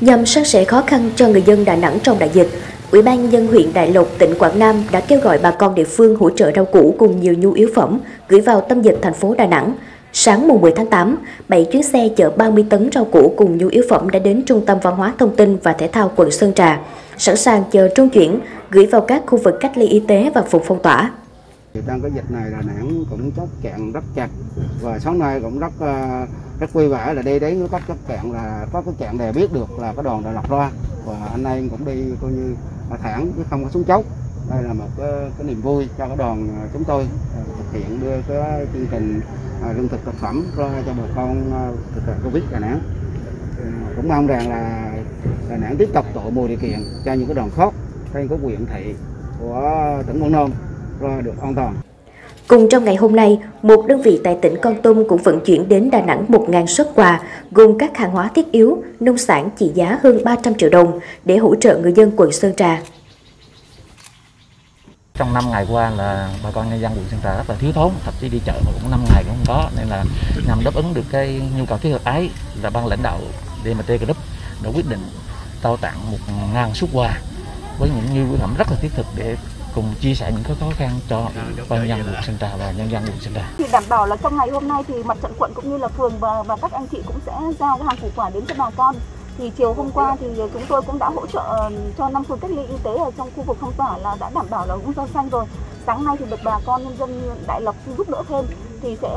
Nhằm san sẻ khó khăn cho người dân Đà Nẵng trong đại dịch, Ủy ban Nhân dân huyện Đại Lộc, tỉnh Quảng Nam đã kêu gọi bà con địa phương hỗ trợ rau củ cùng nhiều nhu yếu phẩm gửi vào tâm dịch thành phố Đà Nẵng. Sáng mùng 10 tháng 8, 7 chuyến xe chở 30 tấn rau củ cùng nhu yếu phẩm đã đến Trung tâm Văn hóa Thông tin và Thể thao quận Sơn Trà, sẵn sàng chờ trung chuyển, gửi vào các khu vực cách ly y tế và vùng phong tỏa. Trong cái dịch này Đà Nẵng cũng chốt chặn rất chặt và sáng nay cũng rất vui vẻ là đi đến các chốt chặn, là có cái chặn để biết được là cái đoàn Đại Lộc ra và anh em cũng đi coi như thẳng chứ không có xuống chốt. Đây là một cái niềm vui cho cái đoàn chúng tôi thực hiện đưa cái chương trình lương thực thực phẩm ra cho bà con thực hiện Covid Đà Nẵng. Cũng mong rằng là Đà Nẵng tiếp tục tạo mọi điều kiện cho những cái đoàn khóc trên các huyện thị của tỉnh Quảng Nam ra được an toàn. Cùng trong ngày hôm nay, một đơn vị tại tỉnh Kon Tum cũng vận chuyển đến Đà Nẵng 1.000 suất quà, gồm các hàng hóa thiết yếu, nông sản trị giá hơn 300 triệu đồng để hỗ trợ người dân quận Sơn Trà. Trong 5 ngày qua là bà con nhân dân quận Sơn Trà rất là thiếu thốn, thậm chí đi chợ mà cũng 5 ngày cũng không có, nên là nhằm đáp ứng được cái nhu cầu thiết thực ấy là ban lãnh đạo DMT Group đã quyết định trao tặng 1.000 suất quà với những nhu yếu phẩm rất là thiết thực để cùng chia sẻ những khó khăn cho nhân dân quận Sơn Trà và nhân dân quận Sơn Trà. Thì đảm bảo là trong ngày hôm nay thì mặt trận quận cũng như là phường và các anh chị cũng sẽ giao hàng củ quả đến cho bà con. Thì chiều hôm qua thì chúng tôi cũng đã hỗ trợ cho 5 phường cách ly y tế ở trong khu vực phong tỏa là đã đảm bảo là cũng rau xanh rồi. Sáng nay thì được bà con nhân dân Đại Lộc giúp đỡ thêm thì sẽ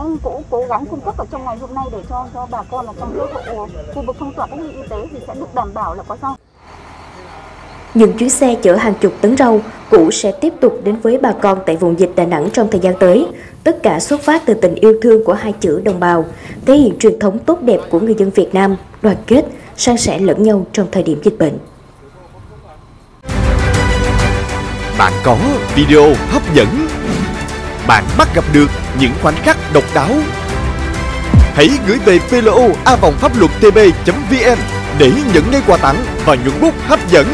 cố gắng cung cấp ở trong ngày hôm nay để cho bà con là trong khu vực phong tỏa cách ly y tế thì sẽ được đảm bảo là có rau. Những chuyến xe chở hàng chục tấn rau củ sẽ tiếp tục đến với bà con tại vùng dịch Đà Nẵng trong thời gian tới. Tất cả xuất phát từ tình yêu thương của hai chữ đồng bào, thể hiện truyền thống tốt đẹp của người dân Việt Nam, đoàn kết, san sẻ lẫn nhau trong thời điểm dịch bệnh. Bạn có video hấp dẫn, bạn bắt gặp được những khoảnh khắc độc đáo. Hãy gửi về PLO A vòng pháp luật tb.vn để nhận ngay quà tặng và nhuận bút hấp dẫn.